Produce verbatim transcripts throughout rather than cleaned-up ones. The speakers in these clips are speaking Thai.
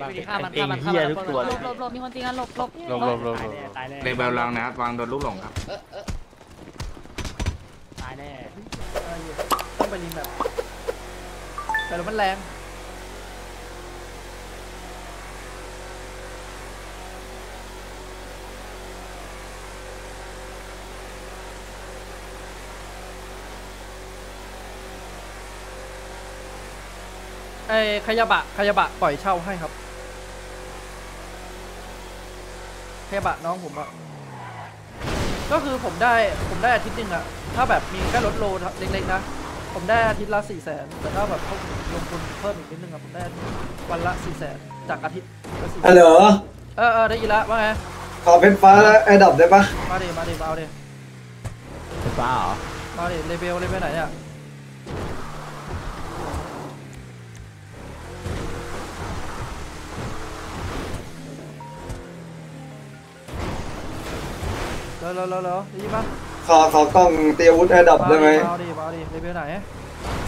ฆ่ามันฆ่ามันฆ่ามันทุกตัวหลบหลบหลบมีคนตีกันหลบหลบหลบหลบหลบเล็งเบลลังนะครับวางโดนลูกหลงครับตายแน่ต้องไปยิงแบบแต่มันแรงไอ้ขยะบะขยะบะปล่อยเช่าให้ครับขยะบะน้องผมอะก็คือผมได้ผมได้อาทิตย์นึงอะถ้าแบบมีแค่ลดโลเล็กๆนะผมได้อาทิตย์ละสี่แสนแต่ถ้าแบบเขาลงทุนเพิ่มอีกนิดนึงอะผมได้วันละสี่แสนจากอาทิตย์ละสี่แสนฮัลโหลเออเออได้ยินละว่าไงขอเพชรฟ้าไอ้ดับได้ปะมาดิมาดิมาเอาดิเพชรฟ้าเหรอมาดิเลเวลเลเวลไหนอะแล้วแล้วแล้วดีปะขอขอกล้องเตียวุฒิระดับได้ไหมเอาดิเอาดิเลเวลไหน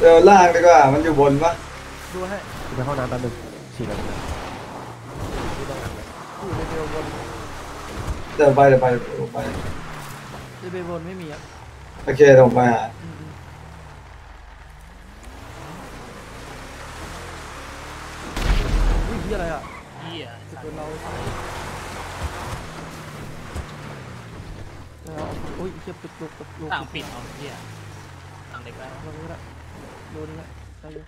เดี๋ยวล่างดีกว่ามันอยู่บนปะดูให้ไปเข้าน้ำแป๊บนึงสี่นาทีเลเวลบนเดี๋ยวไปเดี๋ยวไปเดี๋ยวไปเลเวลบนไม่มีอ่ะโอเคลงไปหาอุ้ยพี่อะไรอ่ะพี่อ่ะคนเราอุ้ยเจ็บตุกตุกตุกตุกต่างปิดเอาเหี้ยต่างเด็กแล้วโดนนี่ละโดนนี่ละได้อยู่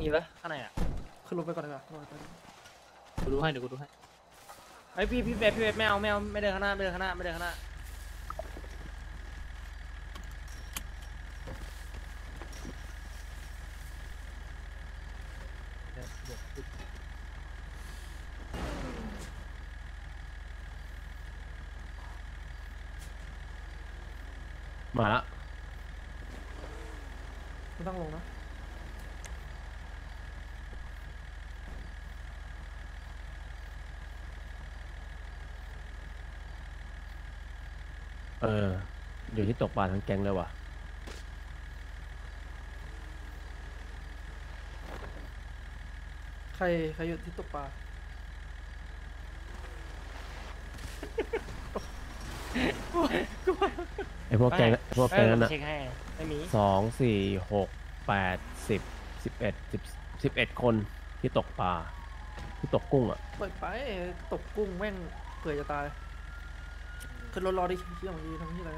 มีปะข้างในอ่ะขึ้นรถไปก่อนดีกว่ากูดูให้เดี๋ยวกูดูให้ไอพี่พี่เบสพี่เบสไม่เอาไม่เอาไม่เดินข้างหน้าไม่เดินข้างหน้าไม่เดินข้างหน้ามาละไม่ต้องลงนะเอออยู่ที่ตกปลาทั้งแกงเลยว่ะใครใครอยู่ที่ตกปลาไอพวกแกงพวกแกงนั่นนะสองสี่หกแปดสิบสิบเอ็ดสิบสิบเอ็ดคนที่ตกปลาที่ตกกุ้งอ่ะเปิดไปตกกุ้งแม่งเผื่อจะตายขึ้นรถรอดิเที่ยงดีทำที่อะไร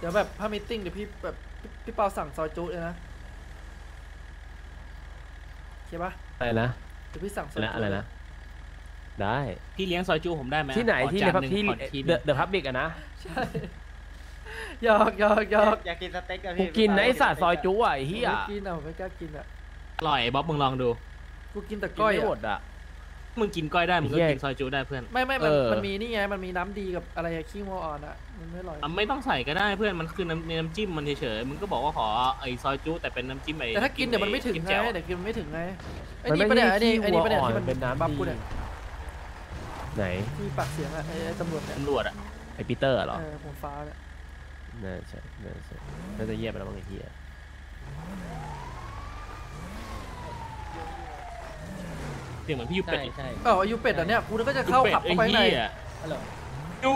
เดี๋ยวแบบถ้ามีติ้งเดี๋ยวพี่แบบพี่เปาสั่งซอยจุ๊เลยนะเข้าปะอะไรนะเดี๋ยวพี่สั่งซอยจุ๊อะไรนะได้พี่เลี้ยงซอยจุ๊ผมได้ไหมที่ไหนที่ในพับที่เดอะเดอะพับบิกอะนะใช่ยอกยอกยอกอยากกินสเต็กกูกินไอสัตว์ซอยจุ๊ไอ้เหี้ยกินเอาไม่กล้ากินอะอร่อยบ๊อบมึงลองดูกูกินแต่ก้อยหมดอะมึงกินก้อยได้มึงก็กินซอยจุ๊ได้เพื่อนไม่ไม่มันมีนี่ไงมันมีน้ำดีกับอะไรขี้วัวอ่อนอะมันไม่อร่อยไม่ต้องใส่ก็ได้เพื่อนมันคือน้ำจิ้มมันเฉยๆมึงก็บอกว่าขอไอซอยจุ๊แต่เป็นน้ำจิ้มไอแต่ถ้ากินเดี๋ยวมันไม่ถึงไงเดี๋ยวกินไม่ถึงไงไอนี่ประเดี๋ยวไอนี่ไอนี่ประเดี๋ยวที่มันเป็นน้ำบับกูเนี่ยไหนที่ปากเสียงอะไอตำรวจตำรวจอะไอปีเตอร์เหรอผมฟ้าเนี่ยน่าใช่น่าใช่น่าจะเยียบไปแล้วบางทีอะเสียงเหมือนพี่ยูเป็ดใช่เออยูเป็ดอันเนี้ยกูนึกว่าจะเข้าขับเข้าไปในดู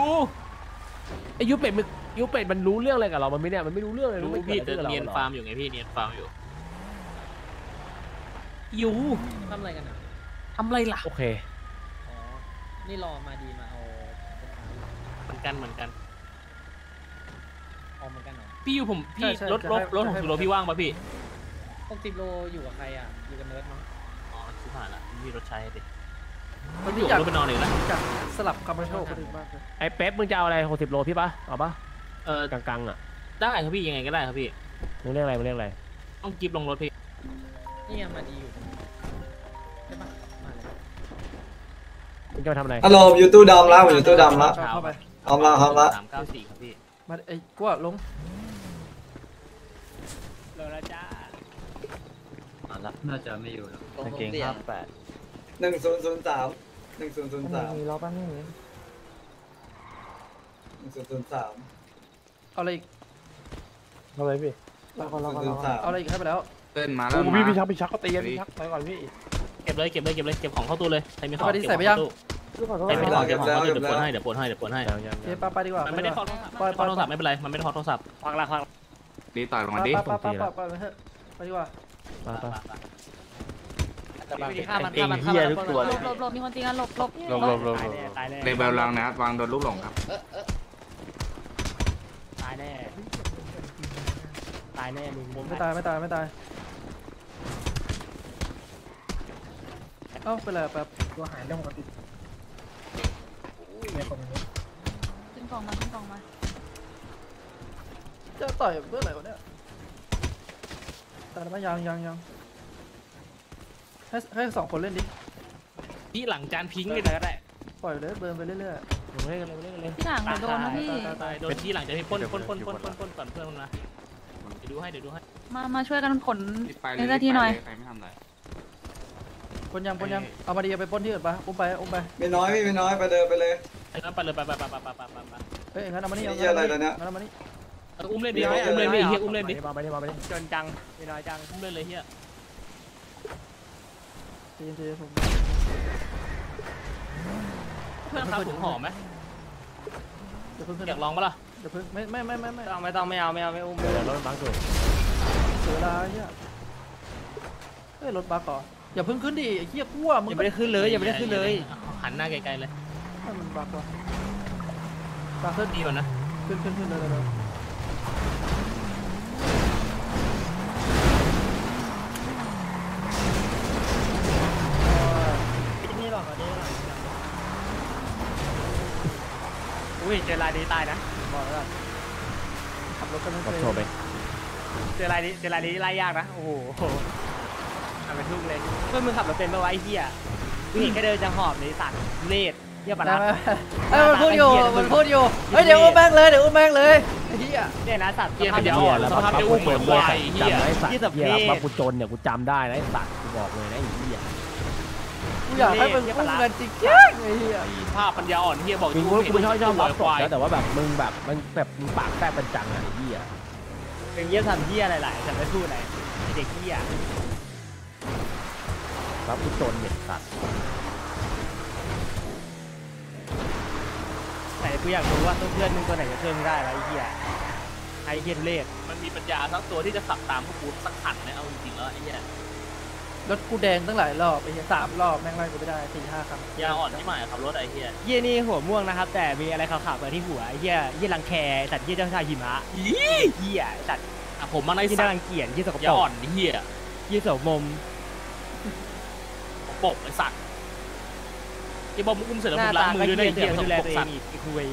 ไอยูเป็ดมันยูเป็ดมันรู้เรื่องอะไรกับเรามันไม่เนี่ยมันไม่รู้เรื่องเลยรู้พี่เนียนฟาร์มอยู่ไงพี่เนียนฟาร์มอยู่ยูทำอะไรกันอะทำอะไรล่ะโอเคอ๋อนี่รอมาดีมาเอาเหมือนกันเหมือนกันเอาเหมือนกันเหรอพี่ยูผมพี่รถรถรถหกสิบโลพี่ว่างป่ะพี่หกสิบโลอยู่กับใครอ่ะอยู่กับเนิร์ดมั้งผ่านละมีรถใช้ดิมันอยู่แล้วไปนอนอีกแล้วสลับคาร์บอนโชว์คนอื่นมากเลยไอ้เป๊ปมึงจะเอาอะไรหกสิบโลพี่ปะเอาปะเออกลางๆอ่ะได้ครับพี่ยังไงก็ได้ครับพี่มึงเรียกอะไรมึงเรียกอะไรต้องกิฟต์ลงรถพี่นี่ยังมาดีอยู่ใช่ปะมาเลยมึงจะมาทำอะไรฮัลโหลอยู่ตู้ดำแล้วอยู่ตู้ดำแล้วเข้าไปเอาละเอาละสามเก้าสี่ครับพี่มาไอ้กลัวลงลงแล้วจ้า แล้วน่าจะไม่อยู่แล้วกางเกงห้าแปดหนึ่งศูนย์ศูนย์สามหนึ่งศูนย์ศูนย์สามมีล้อปั้นนี่หนึ่งศูนย์ศูนย์สามเอาอะไรอีกเอาอะไรพี่เราก็เราก็เอาอะไรอีกให้ไปแล้วเต้นมาแล้วพี่พี่ชักพี่ชักก็ตีกันพี่ชักไปก่อนพี่เก็บเลยเก็บเลยเก็บเลยเก็บของเข้าตู้เลยใครมีของเก็บของเข้าตู้ใครไม่ถอดเก็บของเข้าตู้เดี๋ยวปวดให้เดี๋ยวปวดให้เดี๋ยวปวดให้เก็บไปดีกว่ามันไม่ได้ถอดโทรศัพท์ไม่เป็นไรมันไม่ได้ถอดโทรศัพท์ฟังละฟังดีต่อยลงมาดิไปไปไปไปดีกว่าข้ามันข้ามันข้ามันหลบหลบมีคนตีกันหลบหลบหลบหลบหลบในแบลลังนะวางโดนลูกหลงครับตายแน่ตายแน่ลุงไม่ตายไม่ตายไม่ตายเอ้าไปเลยแบบตัวหายต้องกระติกขึ้นกองมาขึ้นกองมาจะต่อยเพื่ออะไรวะเนี่ยตายแล้วยังยังยังให้ให้สองคนเล่นดิพี่หลังจานพิงกันเลยก็ได้ปล่อยเลยเบิร์นไปเรื่อยๆผมเล่นกันเล่นกันเล่นพี่หลังโดนนะพี่โดนพี่หลังจะให้พ่นพ่นพ่นพ่นพ่นพ่นก่อนเพื่อนนะเดี๋ยวดูให้เดี๋ยวดูให้มามาช่วยกันขนในหน้าที่หน่อยคนยังคนยังเอามาดีไปพ่นที่อื่นปะอุ้มไปอุ้มไปไม่น้อยไม่น้อยไปเดินไปเลยไปเลยไปไปไปไปไปไปไปเฮ้ยงั้นเอามานี่อะไรตอนนี้งั้นเอามานี่อุ้มเล่นดิอุ้มเล่นดิเฮียอุ้มเล่นดิมาไปดิมาไปดิจนจังไม่น้อยจังอุ้มเล่นเลยเฮียเพื่อนครับผมหอมไหมอยากลองปะล่ะเดี๋ยวเพิ่งไม่ไม่ไม่ไม่ต้องไม่ต้องไม่เอาไม่เอาไม่อุ้มรถบัสเลยเสียเวลาเนี่ยเฮ้ยรถบัสก่อนอย่าเพิ่งขึ้นดิเขี้ยพั่วมึงอย่าไปได้ขึ้นเลยอย่าไปได้ขึ้นเลยหันหน้าไกลๆเลยมันบัสว่ะบัสขึ้นดีกว่านะขึ้นขึ้นขึ้นเลยเลยอุ้ยเจอลายนี้ตายนะบอกแล้วขับรถก็ไม่เป็นไรเจอลายนี้เจอลายนี้ไล่ยากนะโอ้โหทำเป็นทุ่งเลยเพื่อนมึงขับรถเป็นไปไว้เฮียผู้หญิงก็เดินจะหอบในสัตว์เลดเฮียปะนะเออมันพูดอยู่มันพูดอยู่เฮ้ยเดี๋ยวอุ้มแม่งเลยเดี๋ยวอุ้มแม่งเลยเฮียเนี่ยนะสัตว์เฮียมันจะอ่อนแล้วมันจะอุ้มเหมือนควายเฮียที่สัตว์เฮียมากูจนเนี่ยกูจำได้นะสัตว์กูบอกเลยนะเฮียอยากให้มันอุ้มกันจริงๆไอ้เหี้ยภาพปัญญาอ่อนเหี้ยบอกจริงๆกูไม่ชอบชอบรับควายแต่ว่าแบบมึงแบบมันแบบมึงปากแตกเป็นจังไอ้เหี้ยเป็นเหี้ยทำเหี้ยหลายๆแต่ไม่พูดอะไรเด็กเหี้ยรับผู้จนเหยียดสัตว์แต่กูอยากรู้ว่าเพื่อนมึงตัวไหนจะเชื่อมได้ไอ้เหี้ยไอ้เหี้ยเลขมันมีปัญญาทั้งตัวที่จะขับตามพวกกูสักขันนะเอาจริงๆแล้วไอ้เหี้ยรถกูแดงตั้งหลายรอบไอ้เหี้ยสามรอบแม่งไล่กูไม่ได้สี่ห้าครั้งยาอ่อนที่หมายขับรถไอ้เหี้ยเหี้ยนี่หัวม่วงนะครับแต่มีอะไรขาวๆเปิดที่หัวไอ้เหี้ยเหี้ยรังแคสัตว์เหี้ยเจ้าชายหิมะเหี้ยสัตว์ผมมันไอ้สัตว์รังเกียจเหี้ยสกปรกยาอ่อนเหี้ยเหี้ยเสามมปกไอ้สัตว์ไอ้บอมอุ้มเสร็จแล้วมึงล้างมือด้วยนะไอ้เหี้ยดูแลตัวเองอีกคุย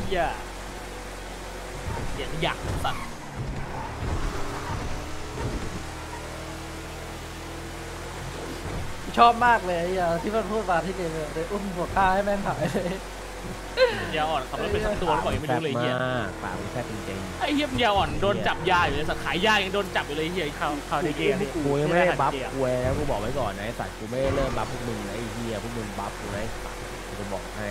เหี้ยเหี้ยอยากสัตว์ชอบมากเลยอย่าที่มันพูดมาที่เกมเลยเลยอุ้มหัวข้าให้แม่งหายเลยยาอ่อนขับรถเป็นตัวแล้วก่อนยังไม่รู้เลยเฮียป่าวแค่จริงๆไอ้เฮียยาอ่อนโดนจับยาอยู่เลยสัตว์ขายยายังโดนจับอยู่เลยเฮียข่าวข่าวในเกมนี่กูยังไม่ได้บัฟกูแล้วกูบอกไว้ก่อนนะไอ้สัตว์กูไม่ได้เริ่มบัฟพวกมึงนะไอ้เฮียพวกมึงบัฟกูนะกูจะบอกให้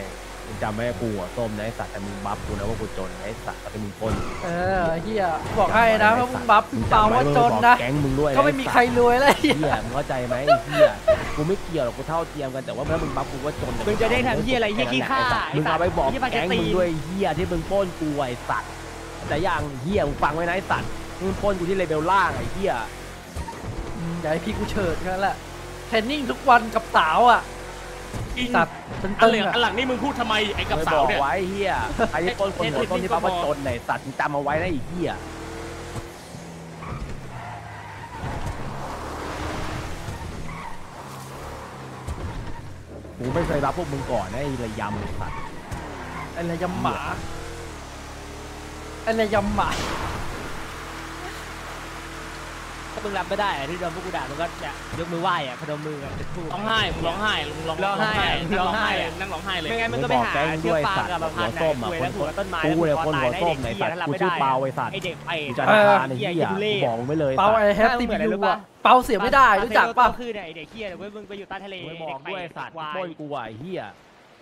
มึงจำไม่ได้กูอ่ะต้มนะไอ้สัตว์แต่มึงบัฟกูนะว่ากูจนไอ้สัตว์แต่มึงคนเออเฮียบอกให้นะว่ามึงบัฟเปล่าว่าจนนะก็ไม่มีใครรวยเลยเฮียมึงเข้าใจไหมไอ้เฮียกูไม่เกี่ยวหรอกกูเท่าเทียมกันแต่ว่าเมื่อมึงบัฟกูว่าจนมึงจะได้ทำเฮียอะไรเฮียขี้ข้ามึงเอาไปบอกแก๊งมึงด้วยเฮียที่มึงป้นกูไอ้สัตว์แต่ยังเฮียมึงฟังไว้นะไอ้สัตว์มึงป้นกูที่เลเวลล่างไอ้เฮียอย่าให้พี่กูเฉิดนั่นแหละเทรนนิ่งทุกวันกับสาวอ่ะสัตว์เป็นเรื่องหลังนี่มึงพูดทำไมไอ้กับสาวเนี่ยไว้เฮียไอ้ที่ป้นคนหัวต้นที่บัฟว่าจนไอ้สัตว์จำเอาไว้นะไอ้เฮียกูไม่เคยรับพวกมึงก่อนนะไอ้ระยำสัตว์ไอ้ระยำหมาไอ้ระยำหมาไ ก็มึงรับไม่ได้ที่โดนพวกกูด่ามึงก็จะยกมือไหว้อะพนมมือแบบพูดร้องไห้ร้องไห้ร้องไห้ร้องไห้นั่งร้องไห้เลยไม่งั้นมันก็ไปหาเชือกฟางกับแบบหัวส้มอะคนหัวต้นไม้กูเลยคนหัวส้มไหนสัตว์กูชื่อเปาไอ้สัตว์ไอเด็กไอ้จันทราไอ้เหี้ยบอกมึงไปเลยเปาไอ้แฮปปี้บิวอะเปาเสียไม่ได้รู้จักป่ะคือเนี่ยไอเด็กเหี้ยเว้ยมึงไปอยู่ใต้ทะเลบอกด้วยสัตว์โบยกูไอ้เหี้ย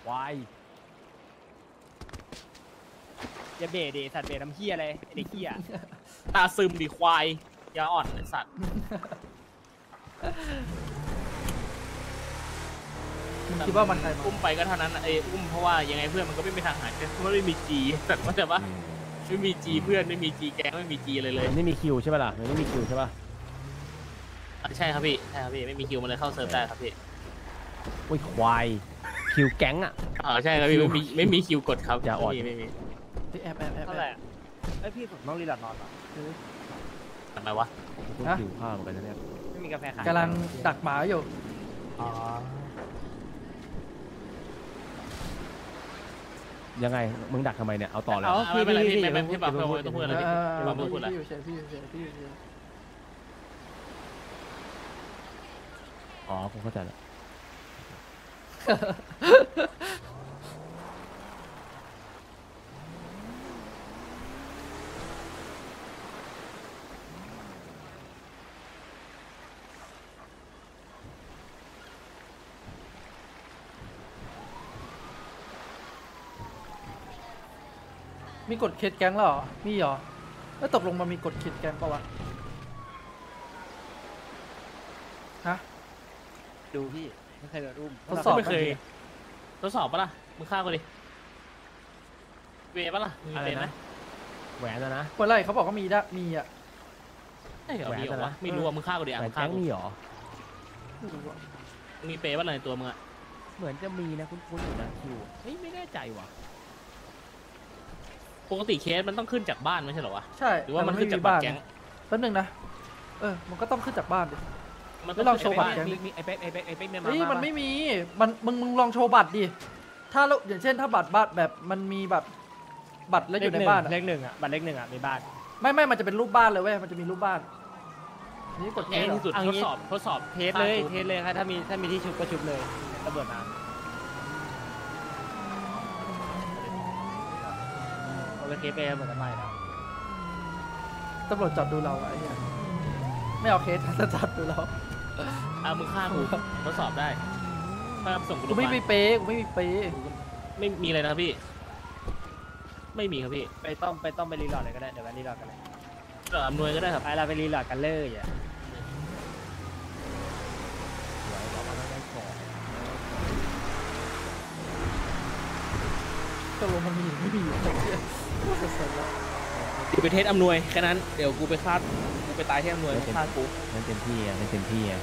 ควายอย่าเบะดิสัตว์เบะน้ำเหี้ยอะไรเด็กเหี้ยตาซึมดิควายยาอ่อนเลยสัตว์คิดว่ามันอุ้มไปก็เท่านั้นไอ้อุ้มเพราะว่ายังไงเพื่อนมันก็ไม่มีทางหายเพราะไม่มีจีแต่ว่าแต่ว่าไม่มีจีเพื่อนไม่มีจีแกงไม่มีจีเลยเลยไม่มีคิวใช่ป่ะล่ะไม่มีคิวใช่ป่ะใช่ครับพี่ใช่ครับพี่ไม่มีคิวมันเลยเข้าเซิร์ฟได้ครับพี่โอ้ยควายคิวแก๊งอ่ะอ๋อใช่ครับพี่ไม่มีไม่มีคิวกดครับยาอ่อนไม่มีพี่แอบแอบแอบเท่าไหร่ไอพี่ผมต้องรีดนอนหรอทำไมวะหิวข้าวเหมือนกันนะเนี่ยไม่มีกาแฟขายกำลังดักหมาอยู่ยังไงมึงดักทำไมเนี่ยเอาต่อเลยไม่เป็นไรพี่ไม่เป็นไรพี่บอกเลยต้องพูดอะไรพี่บอกต้องพูดอะไรพี่อยู่เฉยพี่อยู่เฉยพี่อยู่เฉยอ๋อผมเข้าใจแล้วมีกดเคสแก๊งแล้วหรอมีหรอแล้วตกลงมันมีกดเคสแก๊งปะวะฮะดูพี่ไม่เคยโดนอุ้มทดสอบไม่เคยทดสอบปะล่ะมึงฆ่ากูดิเวปะล่ะอะไรนะแหวนนะแหวนอะไรเขาบอกว่ามีได้มีอ่ะแหวนนะไม่รู้ว่ามึงฆ่ากูดิอ่ะแก๊งมีหรอมีเปย์ปะล่ะในตัวมึงอ่ะเหมือนจะมีนะคุ้นๆอยู่นะคิวเฮ้ยไม่แน่ใจว่ะปกติเคสมันต้องขึ้นจากบ้านไม่ใช่หรอวะใช่หรือว่ามันขึ้นจากบ้านแป๊บนึงนะเออมันก็ต้องขึ้นจากบ้านดิมันก็ลองโชว์บัตรแก๊งไอ้เป๊ะไอ้เป๊ะไอ้เป๊ะเนี่ยมามันไม่มีมันมึงมึงลองโชว์บัตรดิถ้าเราอย่างเช่นถ้าบัตรบัตรแบบมันมีแบบบัตรแล้วอยู่ในบ้านเลขหนึ่งอ่ะบัตรเลขหนึ่งอ่ะในบ้านไม่ไม่มันจะเป็นรูปบ้านเลยเว้ยมันจะมีรูปบ้านนี่กดแง่ที่สุดทดสอบทดสอบเทสเลยเทสเลยครับถ้ามีถ้ามีที่ชุบก็ชุบเลยระเบิดน้ำเคสไปเหมือนกันไหมนะตำรวจจับดูเราไอ้เนี่ยไม่เอาเคสจะจับดูเราเอามือฆ่ากูทดสอบได้มาส่งกูไม่มีเป๊กูไม่มีเป๊ไม่มีอะไรนะพี่ไม่มีครับพี่ไปต้องไปต้องไปรีลอดเลยก็ได้เดี๋ยวไปรีลอดกันเลยเดี๋ยวอำนวยก็ได้ครับไปเราไปรีลอดกันเลยอ่ะตกลงมันมีหรือไม่มีกูไปเทสอำนวยแค่นั้นเดี๋ยวกูไปคาดกูไปตายที่อำนวยคาดกูนั่นเต็มที่อ่ะนั่นเต็มที่อ่ะ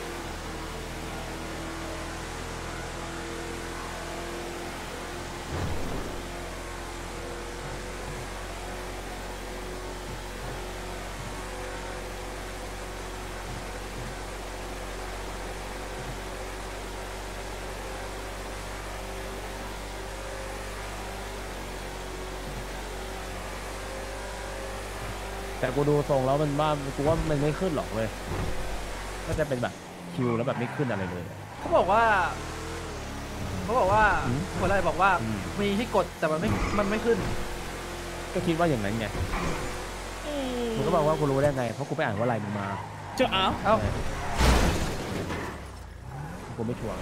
แต่กูดูทรงแล้วมันบ้ากูว่ามันไม่ขึ้นหรอกเลยก็จะเป็นแบบคิวแล้วแบบไม่ขึ้นอะไรเลยเขาบอกว่าเขาบอกว่าคนอะไรบอกว่ามีให้กดแต่มันไม่มันไม่ขึ้นก็คิดว่าอย่างนั้นไงมึงก็บอกว่ากูรู้ได้ไงเพราะกูไปอ่านว่าอะไรมึงมาเจ้าเอ้ากูไม่ชัวร์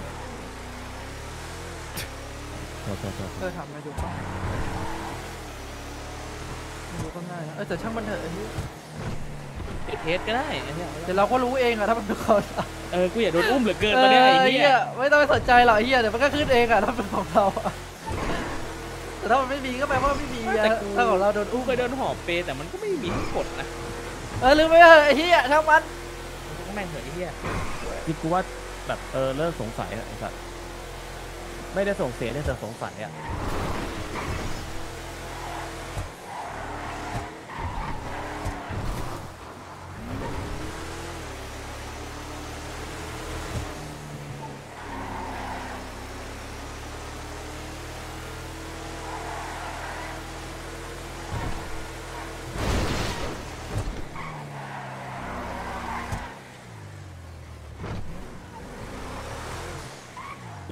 เธอทำอะไรอยู่ดูก็ง่ายนะเออแต่ช่างมันเถอะติดเทสก็ได้เดี๋ยวเราก็รู้เองอะถ้ามันเป็นคนเออกูอย่าโดนอุ้มเหลือเกินมาเนี่ยไอ้เหี้ยไม่ต้องไปสนใจหรอกไอ้เหี้ยเดี๋ยวมันก็ขึ้นเองอะถ้าเป็นของเราแต่ถ้ามันไม่มีก็แปลว่าไม่มีอะถ้าของเราโดนอุ้มไปโดนหอบเปแต่มันก็ไม่มีกฎนะเออลืมไปเลยไอ้เหี้ยช่างมันก็แม่งเหอะไอ้เหี้ยที่กูว่าแบบเออเลิกสงสัยนะไอ้สัสไม่ได้ส่งเสียได้แต่สงสัยอะ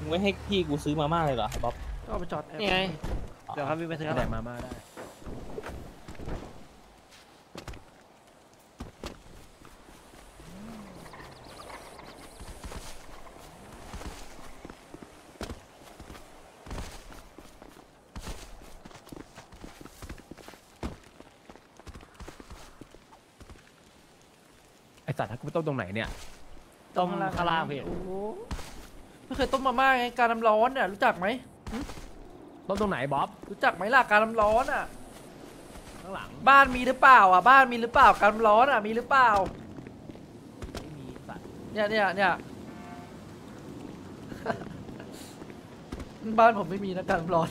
มึงไม่ให้พี่กูซื้อมาม่าเลยเหรอบ๊อบก็ไปจอดนี่ไงเดี๋ยวครับพี่ไปซื้ออะไรมาม่าได้ไอสัตว์ถ้ากูต้มตรงไหนเนี่ยต้มข้างล่างพี่ไม่เคยต้มมาม่าไงการน้ำร้อนเนี่ยรู้จักไหมต้มตรงไหนบ๊อบรู้จักไหมล่ะการน้ำร้อนอ่ะข้างหลังบ้านมีหรือเปล่าอ่ะบ้านมีหรือเปล่าการน้ำร้อนอ่ะมีหรือเปล่าไม่มีสัตว์เนี่ยเนี่ยเนี่ยบ้านผมไม่มีนะการน้ำร้อน